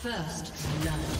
First love.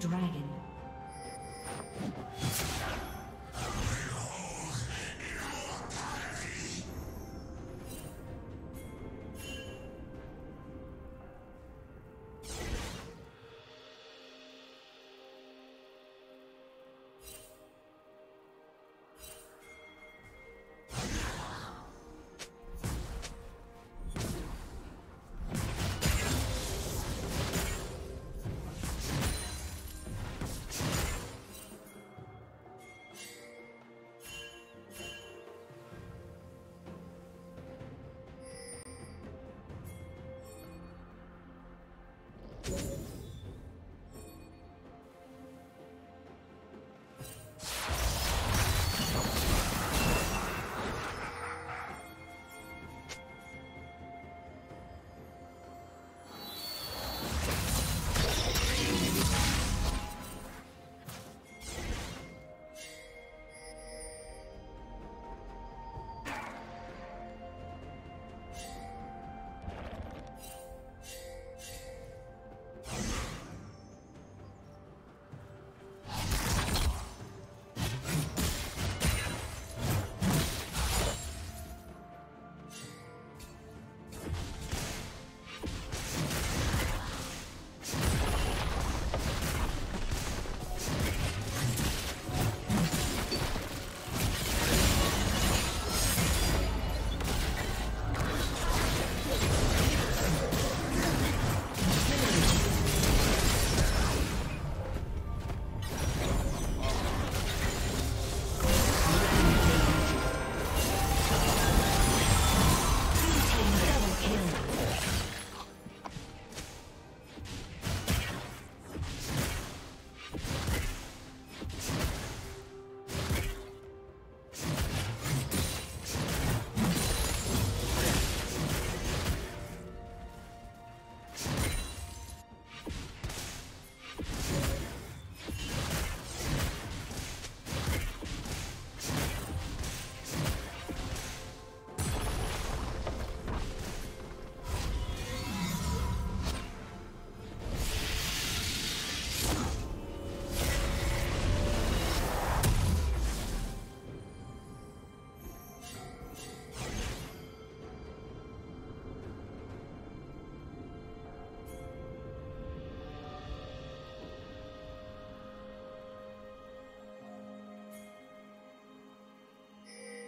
dragon.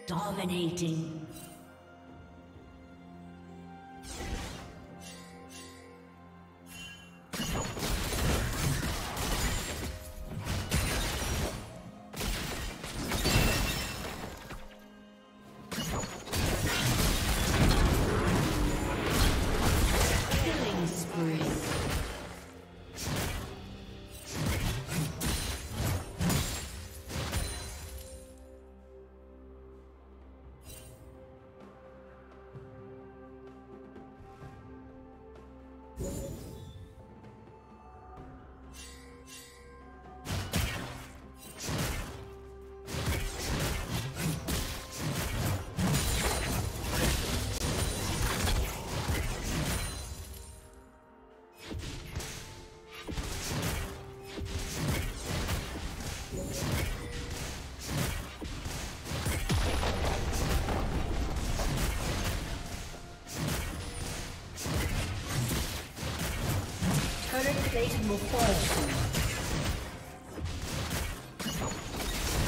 Dominating.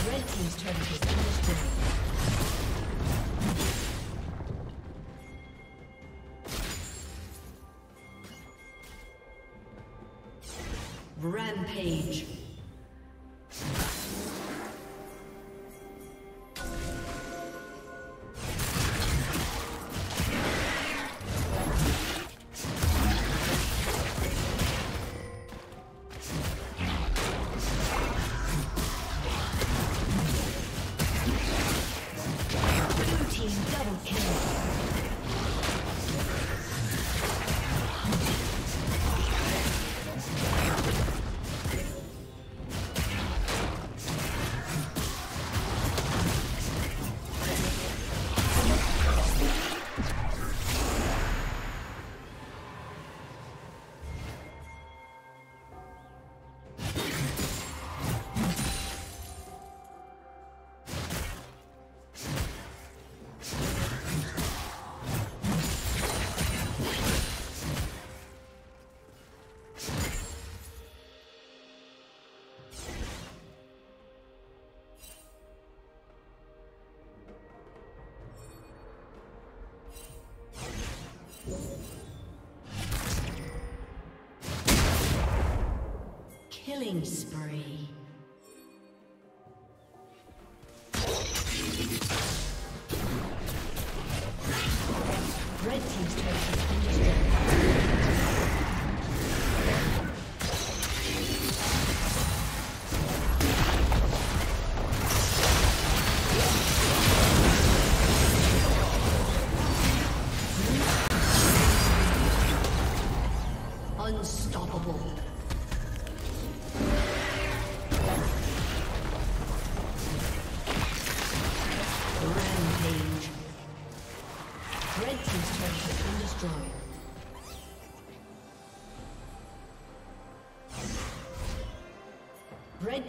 Red team's turret is destroyed. Rampage. Killing spree. Red team's turret has been destroyed. Red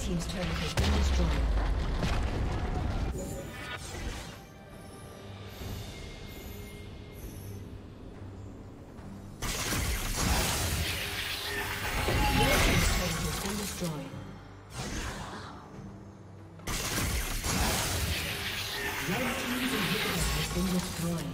Team's turret has been destroyed. Your team's turret has been destroyed. Your team's inhibitor has been destroyed.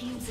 team's